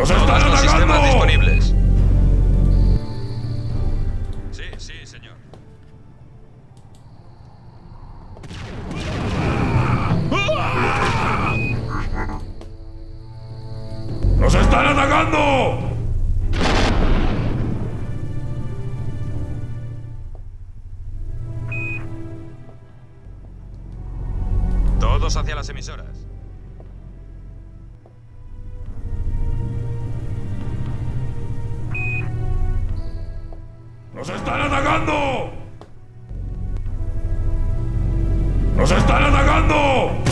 ¡Nos están atacando! Todos los sistemas disponibles. Sí, sí, señor. ¡Nos están atacando! Todos hacia las emisoras. ¡Nos están atacando! ¡Nos están atacando!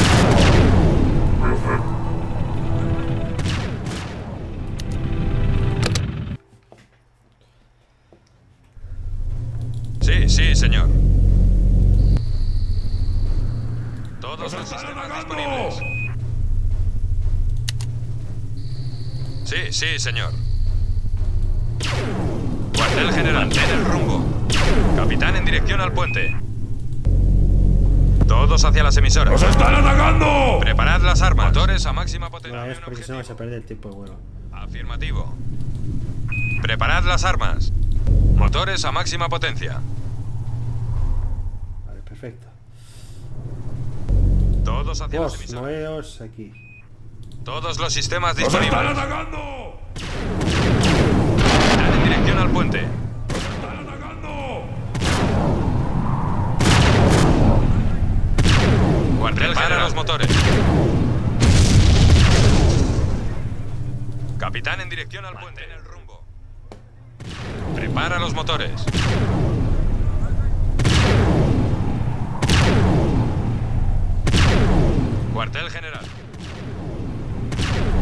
Sí, sí, señor. Todos los sistemas disponibles. Sí, sí, señor. Cuartel general, ten el rumbo. Capitán en dirección al puente. Todos hacia las emisoras. ¡Nos están atacando! Preparad las armas. Motores a máxima potencia. Bueno, es porque si no vas a perder el tiempo de vuelo. Afirmativo. Preparad las armas. Motores a máxima potencia. Vale, perfecto. Todos hacia las emisoras. Moveos aquí. Todos los sistemas disponibles. ¡Nos están atacando! Dale en dirección al puente. ¡Nos están atacando! Cuartel general, los motores. Capitán en dirección al puente. En el rumbo. Prepara los motores. Cuartel general.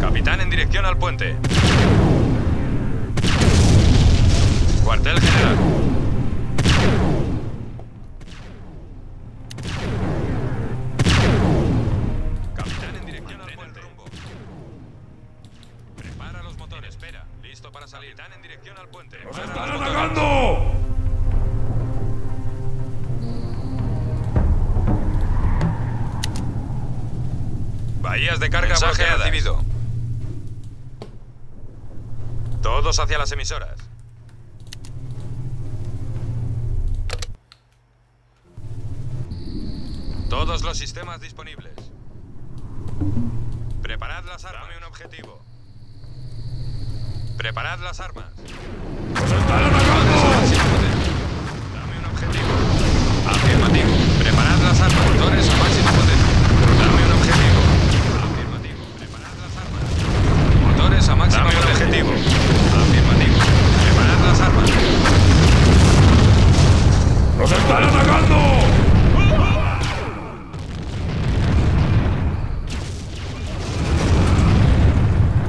Capitán en dirección al puente. Cuartel general. Capitán en dirección al puente. Prepara los motores. Espera. Listo para salir. Capitán en dirección al puente. ¡Nos están atacando! Bahías de carga baja recibido. Todos hacia las emisoras. Todos los sistemas disponibles. Preparad las armas. Dame un objetivo. Preparad las armas. ¡Nos están atacando! Dame un objetivo. Afirmativo. Preparad las armas. Motores a máxima potencia. Dame un objetivo. A máximo objetivo. Afirmativo. Preparad las armas. ¡Nos están atacando!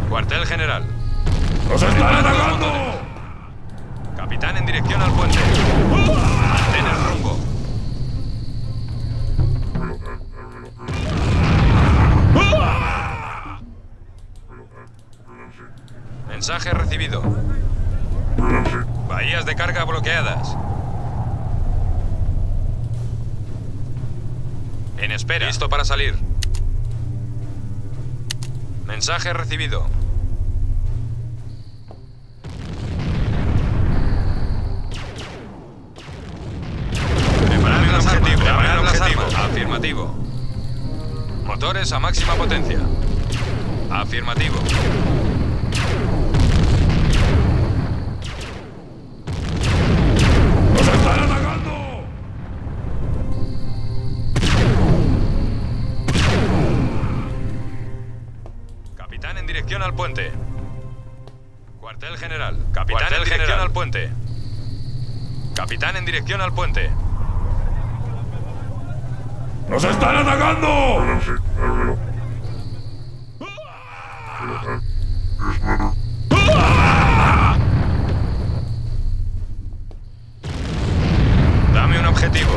Cuartel general. ¡Nos están atacando! Capitán en dirección al puente. Mantén el rumbo. Mensaje recibido. Bahías de carga bloqueadas. En espera. Listo para salir. Mensaje recibido. Preparad el objetivo. Preparad las armas. Afirmativo. Motores a máxima potencia. Afirmativo. Al puente. Cuartel general. Capitán Cuartel en dirección general. Al puente. Capitán en dirección al puente. ¡Nos están atacando! Dame un objetivo.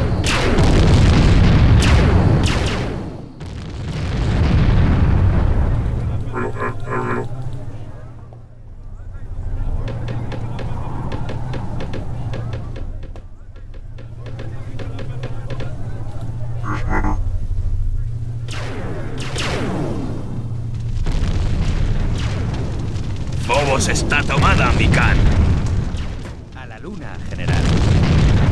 Bobos está tomada, Mikan. A la luna, general.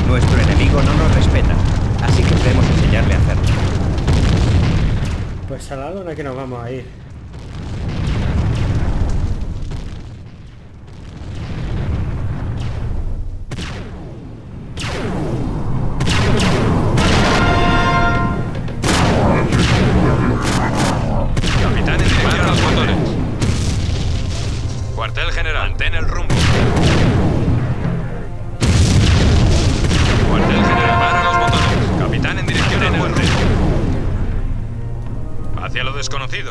Nuestro enemigo no nos respeta, así que debemos enseñarle a hacerlo. Pues a la luna que nos vamos a ir.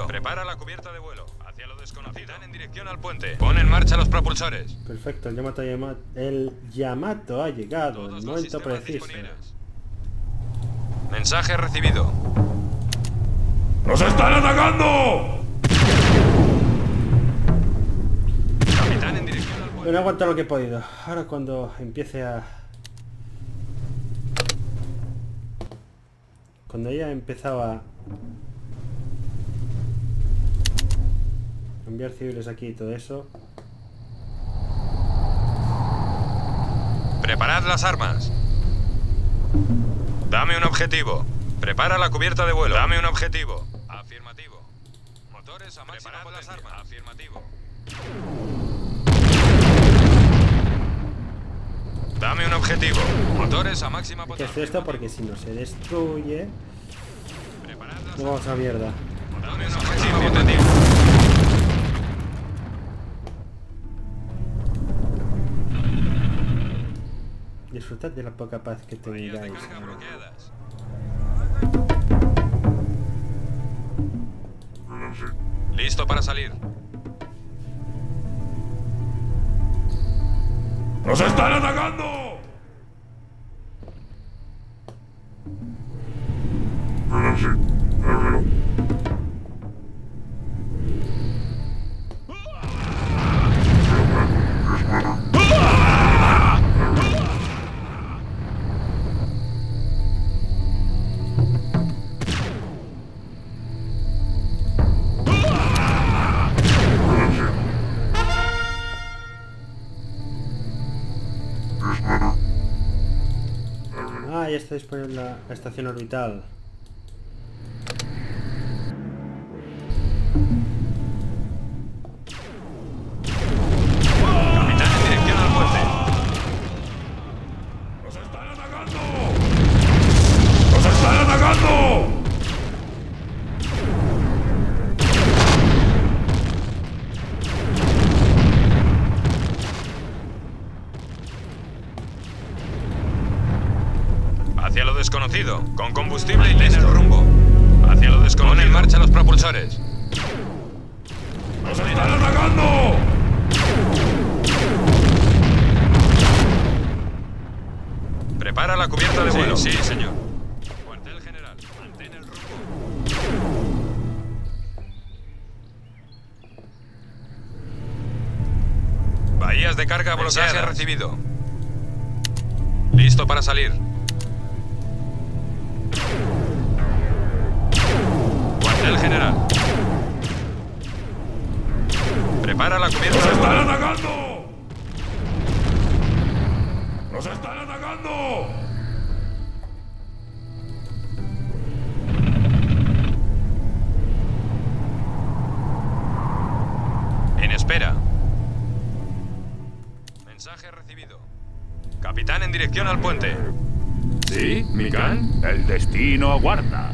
Prepara la cubierta de vuelo. Hacia lo desconocido. En dirección al puente. Pon en marcha los propulsores. Perfecto, el Yamato ha llegado. Todos el momento preciso. Mensaje recibido. ¡Nos están atacando! Capitán, en dirección al puente. No aguanto lo que he podido. Ahora cuando empiece a... Cuando ella empezaba... Enviar civiles aquí y todo eso. Preparad las armas. Dame un objetivo. Prepara la cubierta de vuelo. Dame un objetivo. Afirmativo. Motores a máxima potencia. Preparad las armas. Afirmativo. Dame un objetivo. Motores a máxima potencia. Hay que hacer esto porque si no se destruye... No vamos a mierda. Motores a máxima potencia. Disfrutad de la poca paz que tengáis. Listo para salir. ¡Nos están atacando! Ah, ya está disponible la estación orbital. Capitán, en dirección al puente. ¡Nos están atacando! ¡Nos están atacando! Desconocido, con combustible y mantén el rumbo. Hacia lo desconocido. Pon en marcha los propulsores. ¡Nos están atacando! Prepara la cubierta de vuelo. Sí, sí, señor. Cuartel general, mantén el rumbo. Bahías de carga bloqueadas. Recibido. Listo para salir. El general. Prepara la cubierta. ¡Nos están atacando! ¡Nos están atacando! En espera. Mensaje recibido. Capitán, en dirección al puente. ¿Sí, Mikan? El destino aguarda.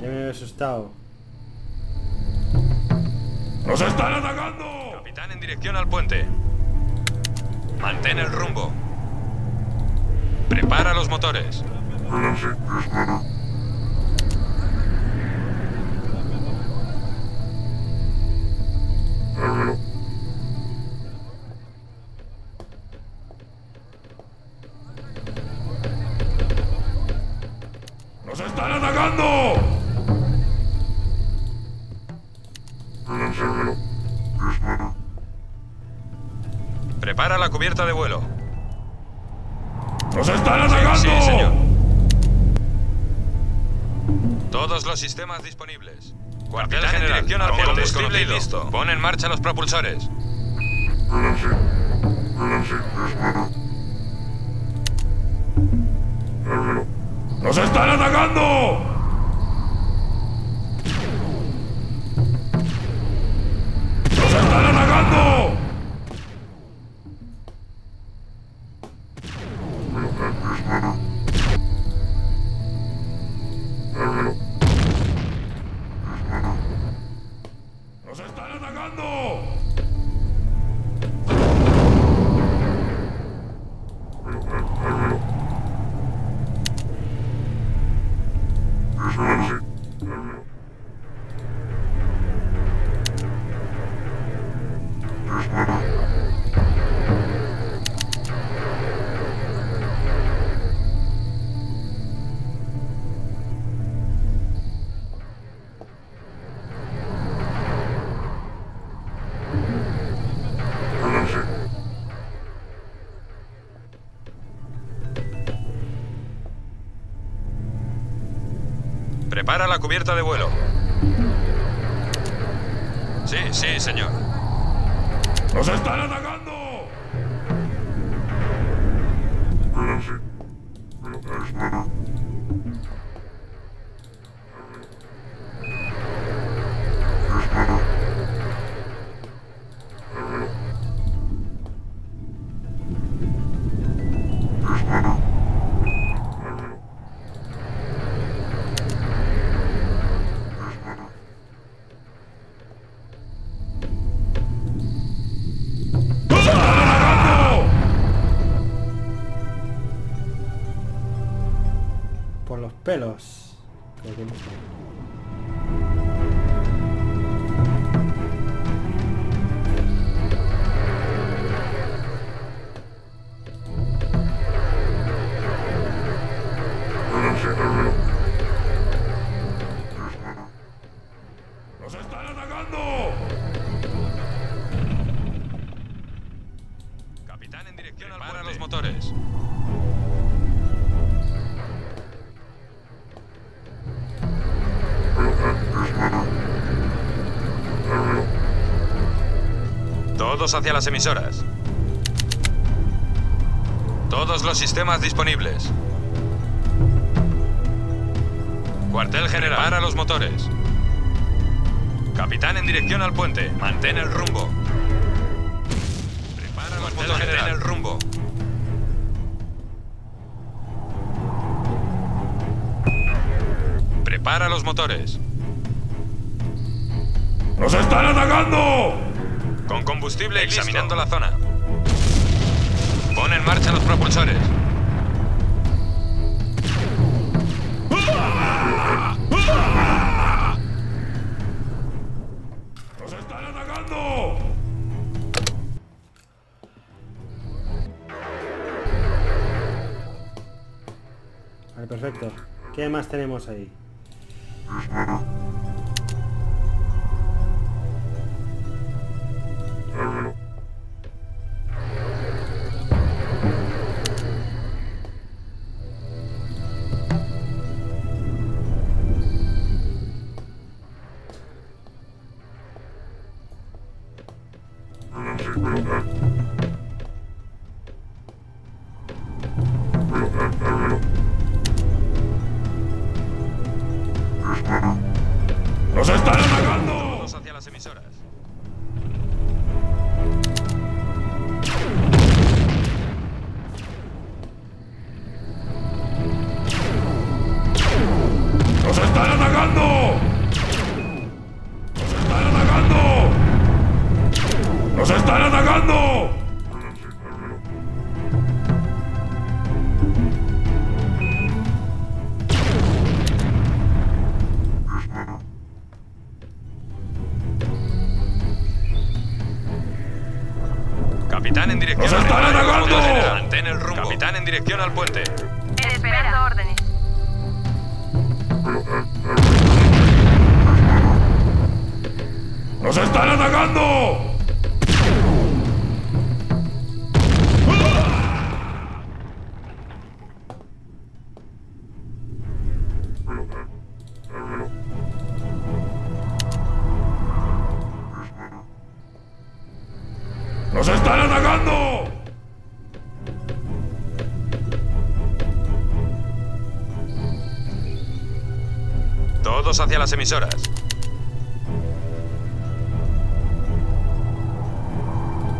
Ya me había asustado. ¡Nos están atacando! Capitán, en dirección al puente. Mantén el rumbo. Prepara los motores. ¡Nos están atacando! Prepara la cubierta de vuelo. ¡Nos están atacando! Sí, sí, señor. Todos los sistemas disponibles. Cuartel general, dirección al puente. Listo. Pon en marcha los propulsores. ¡Nos están atacando! ¡Nos están atacando! ¡Nos están atacando! Prepara la cubierta de vuelo. Sí, sí, señor. ¡Nos están atacando! Pelos. ¡Nos están atacando! Capitán, en dirección al puente. Para los motores. Todos hacia las emisoras. Todos los sistemas disponibles. Cuartel general. Para los motores. Capitán, en dirección al puente. Mantén el rumbo. Prepara los motores. Mantén el rumbo. Prepara los motores. ¡Nos están atacando! Con combustible examinando la zona. Pon en marcha los propulsores. ¡Nos están atacando! Vale, perfecto. ¿Qué más tenemos ahí? ¡Nos están atacando! Todos hacia las emisoras. ¡Nos están atacando! ¡Nos están atacando! ¡Nos están atacando! Capitán, en dirección al puente. Mantén el rumbo. Capitán, en dirección al puente. Esperando órdenes. ¡Nos están atacando! ¡Nos están atacando! Todos hacia las emisoras.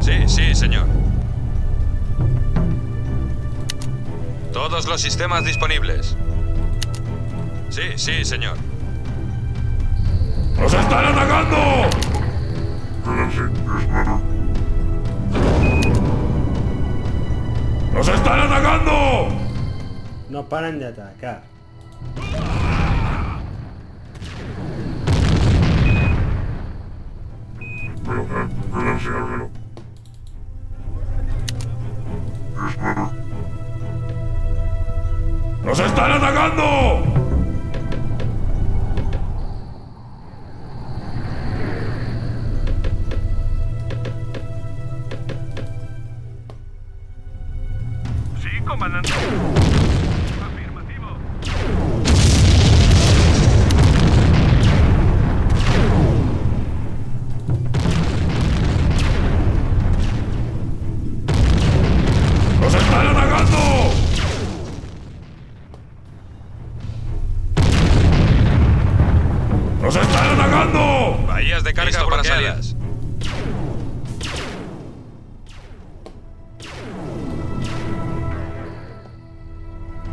Sí, sí, señor. Todos los sistemas disponibles. Sí, sí, señor. ¡Nos están atacando! ¡Nos están atacando! No paran de atacar. ¡Nos están atacando! Sí, comandante. Afirmativo. ¡Nos están atacando! ¡Nos están atacando! Bahías de carga bloqueadas. ¡Nos están atacando!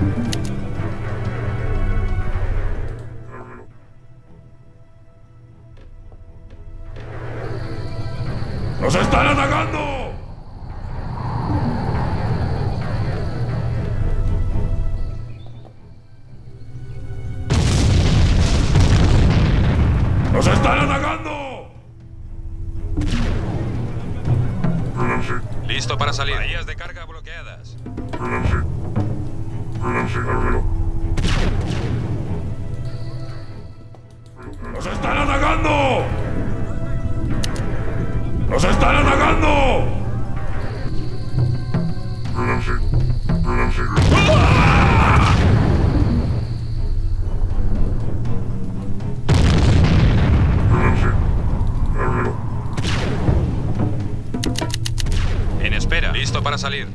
¡Nos están atacando! Listo para salir. Bahías de carga bloqueadas. ¡Nos están atacando! ¡Nos están atacando! ¡Ah! Listo para salir.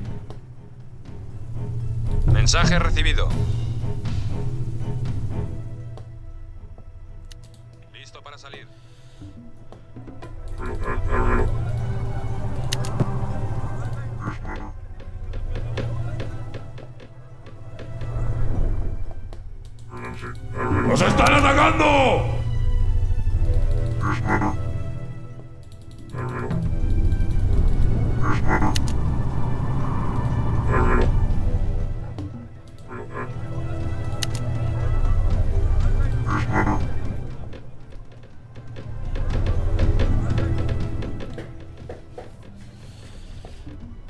Mensaje recibido. Listo para salir. ¡Nos están atacando!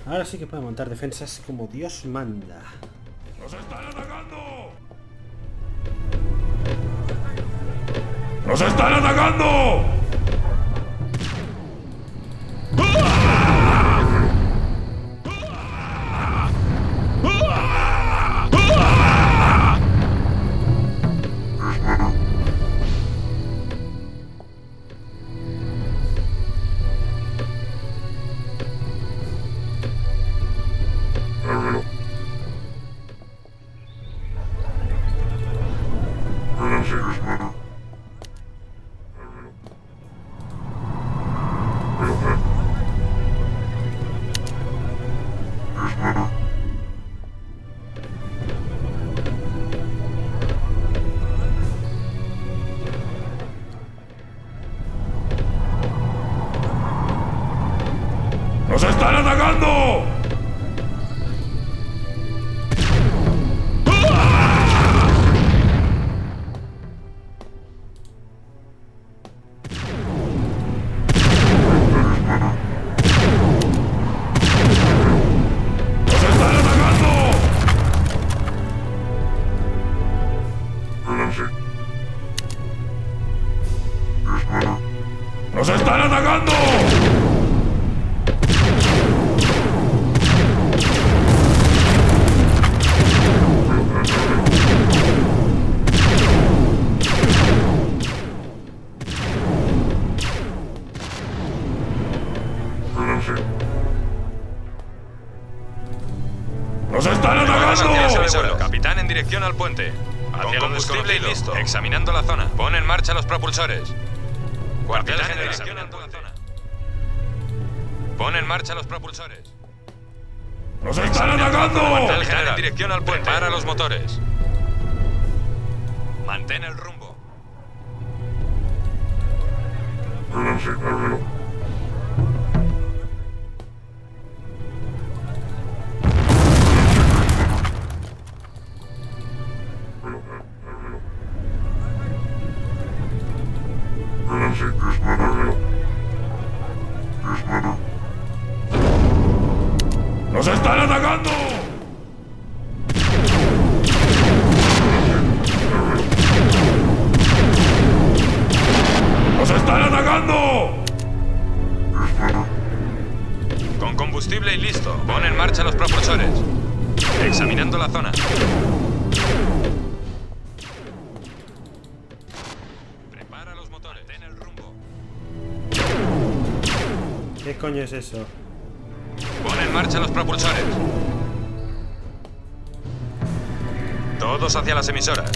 Ahora sí que puede montar defensas como Dios manda. ¡Nos están atacando! ¡Nos están atacando! ¡Nos están atacando! ¡Nos están atacando! dirección al puente. Hacia lo combustible y listo. Examinando la zona. Pon en marcha los propulsores. Cuartel general. Examinando la zona. Pon en marcha los propulsores. ¡Nos están atacando! Cuartel general en dirección al puente. Prepara los motores. Mantén el rumbo. ¡Nos están atacando! ¡Nos están atacando! Con combustible y listo. Pon en marcha los propulsores. Examinando la zona. Prepara los motores. Ten el rumbo. ¿Qué coño es eso? Pon en marcha los propulsores. Todos hacia las emisoras.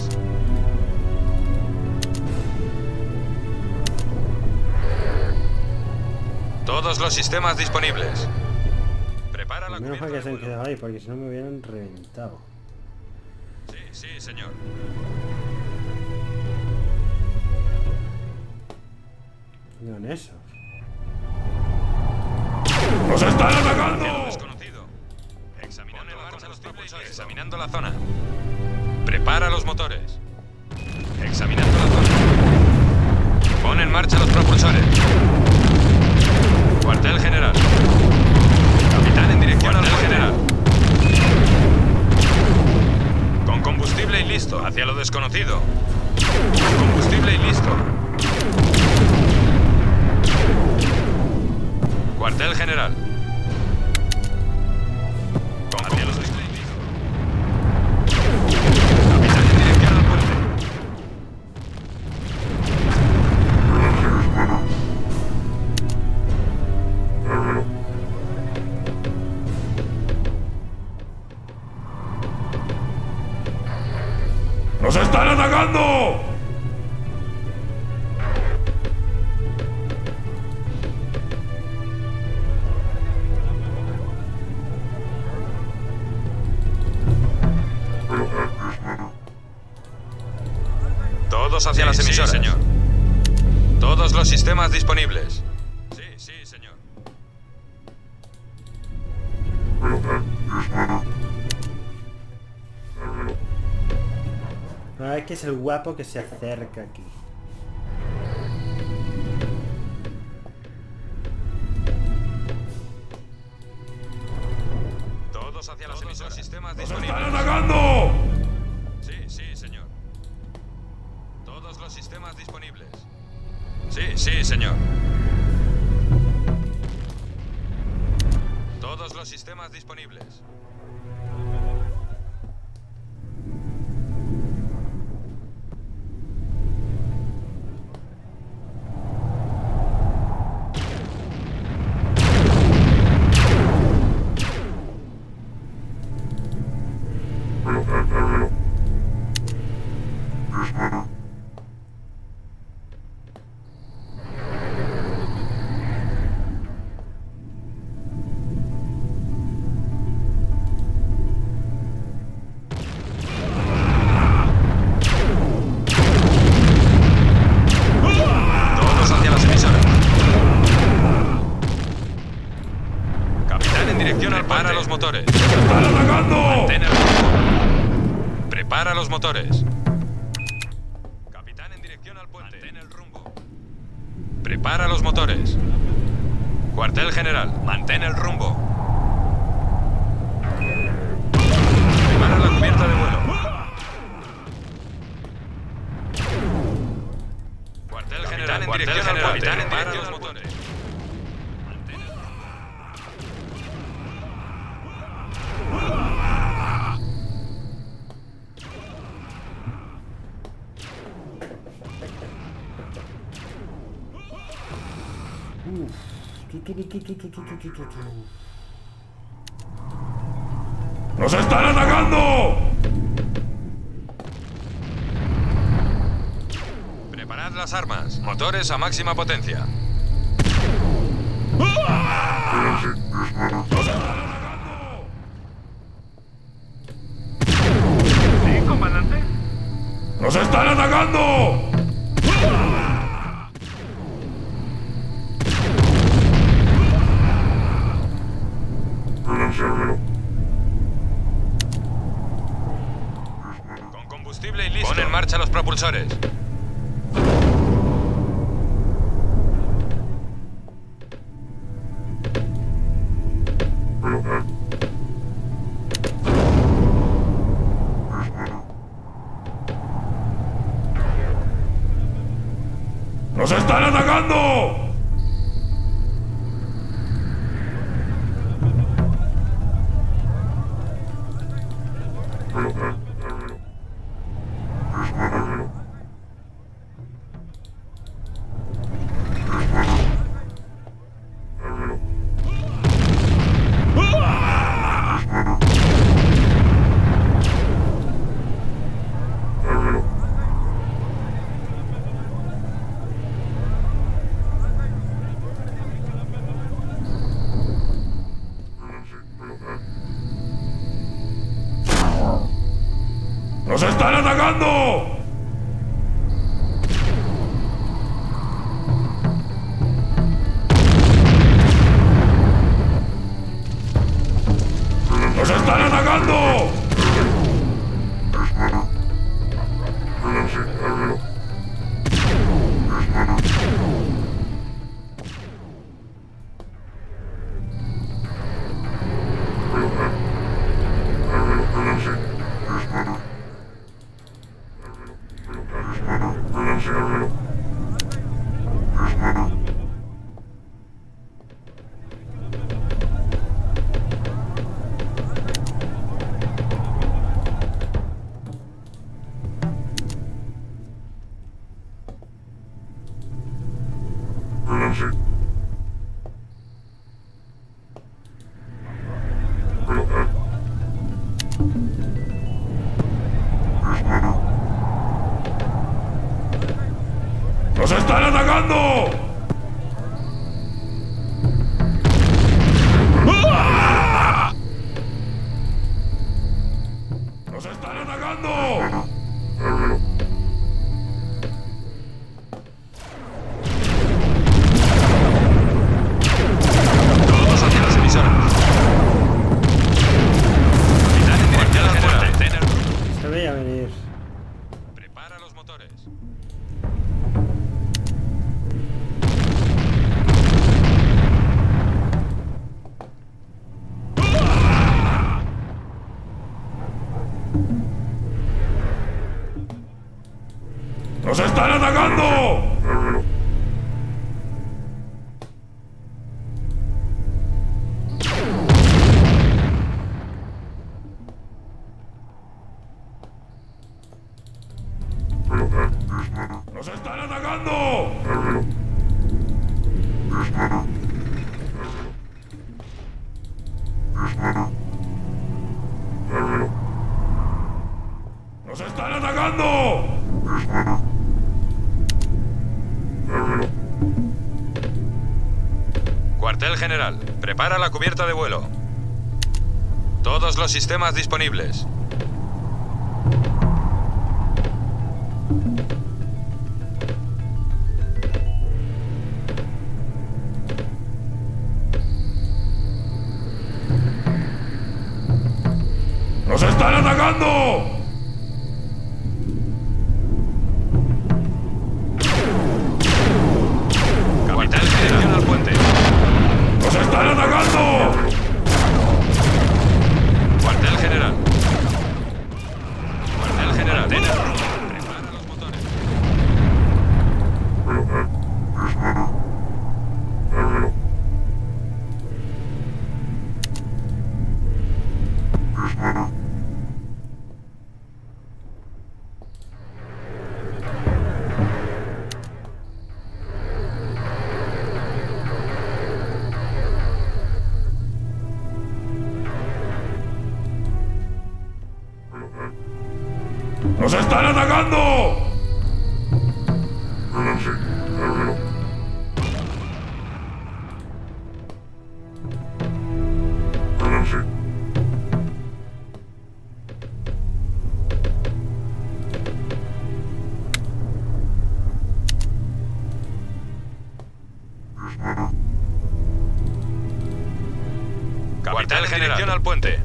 Todos los sistemas disponibles. Prepara la cubierta. Menos que se han quedado ahí, porque si no me hubieran reventado. Sí, sí, señor. No en eso. ¡Nos están atacando! Desconocido. Examinando la zona. Examinando la zona. Prepara los motores. Examinando la zona. Pon en marcha los propulsores. Cuartel general. Capitán en dirección al general. Con combustible y listo. Hacia lo desconocido. Con combustible y listo. Cuartel general. Hacia los desconocidos. Capitán en dirección al puente. ¡Nos están atacando! Hacia las emisoras. Sí, señor. Todos los sistemas disponibles. Sí, sí, señor. Ah, es que es el guapo que se acerca aquí. Todos hacia las emisoras. Sistemas disponibles. ¡Están atacando! Sí, sí, señor. Todos los sistemas disponibles. Sí, sí, señor. Todos los sistemas disponibles. Motores. ¡Están atacando! Mantén el rumbo. Prepara los motores. Capitán en dirección al puente. Mantén el rumbo. Prepara los motores. Cuartel general, mantén el rumbo. Prepara la cubierta de vuelo. Cuartel general en dirección al puente. Capitán en dirección al puente. ¡Nos están atacando! las armas. Motores a máxima potencia. ¿Sí, comandante? ¡Nos están atacando! Con combustible y listo. Pon en marcha los propulsores. ¡Nos están atacando! ¡Nos están atacando! ¡Nos están atacando! ¡Nos están atacando! ¡Nos están atacando! ¡Nos están atacando! ¡Nos están atacando! ¡Nos están atacando! Cuartel general, prepara la cubierta de vuelo. Todos los sistemas disponibles. ¡Nos están atacando! ¡Nos están atacando! Capitán General. Dirección al puente.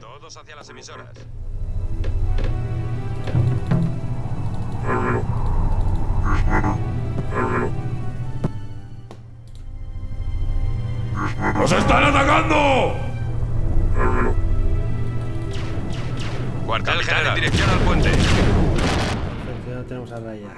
Todos hacia las emisoras. ¡Nos están atacando! Cuartel General, dirección al puente. Perfecto, tenemos a Raya.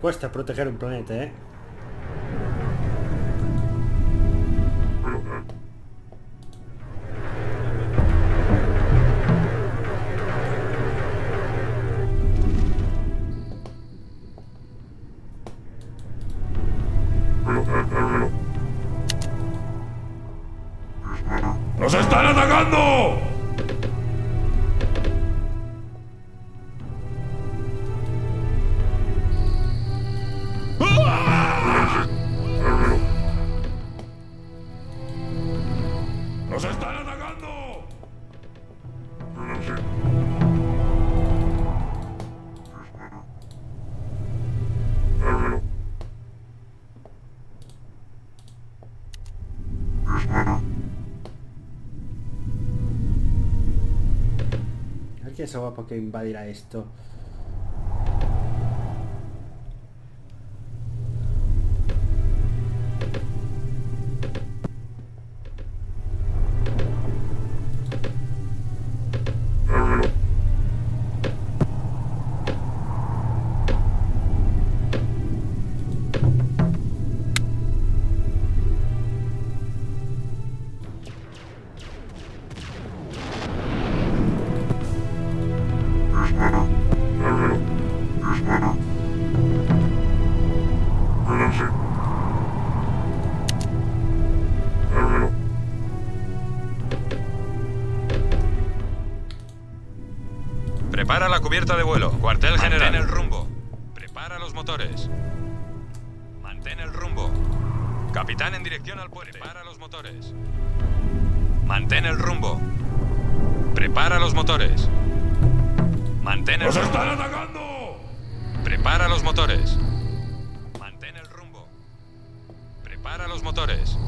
Cuesta proteger un planeta, ¿eh? ¡Nos están atacando! ¡Ah! ¡Nos están atacando! Ese guapo que invadirá esto. Prepara la cubierta de vuelo. Cuartel General. Mantén el rumbo. Prepara los motores. Mantén el rumbo. Capitán en dirección al puente. Prepara los motores. Mantén el rumbo. Prepara los motores. Mantén el rumbo. ¡Nos están atacando! Prepara los motores. Mantén el rumbo. Prepara los motores.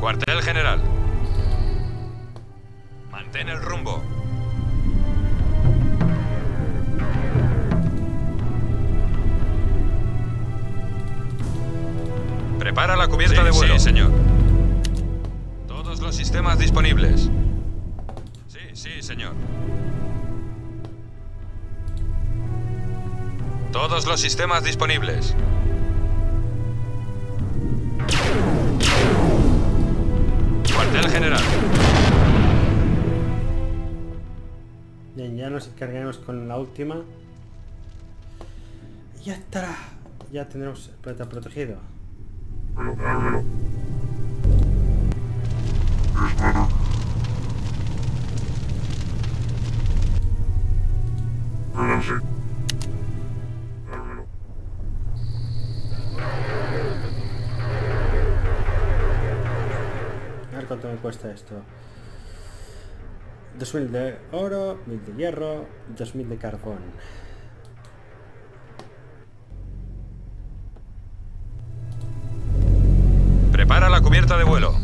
Cuartel General. Mantén el rumbo. Prepara la cubierta de vuelo. Sí, señor. Todos los sistemas disponibles. Sí, sí, señor. Todos los sistemas disponibles. Cuartel General. Bien, ya nos encargaremos con la última. Ya estará. Ya tendremos el planeta protegido. A ver cuánto me cuesta esto. 2000 de oro, 1000 de hierro, 2000 de carbón. Prepara la cubierta de vuelo.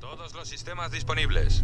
Todos los sistemas disponibles.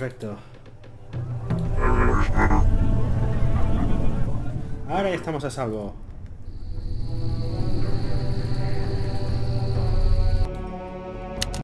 Perfecto. Ahora ya estamos a salvo.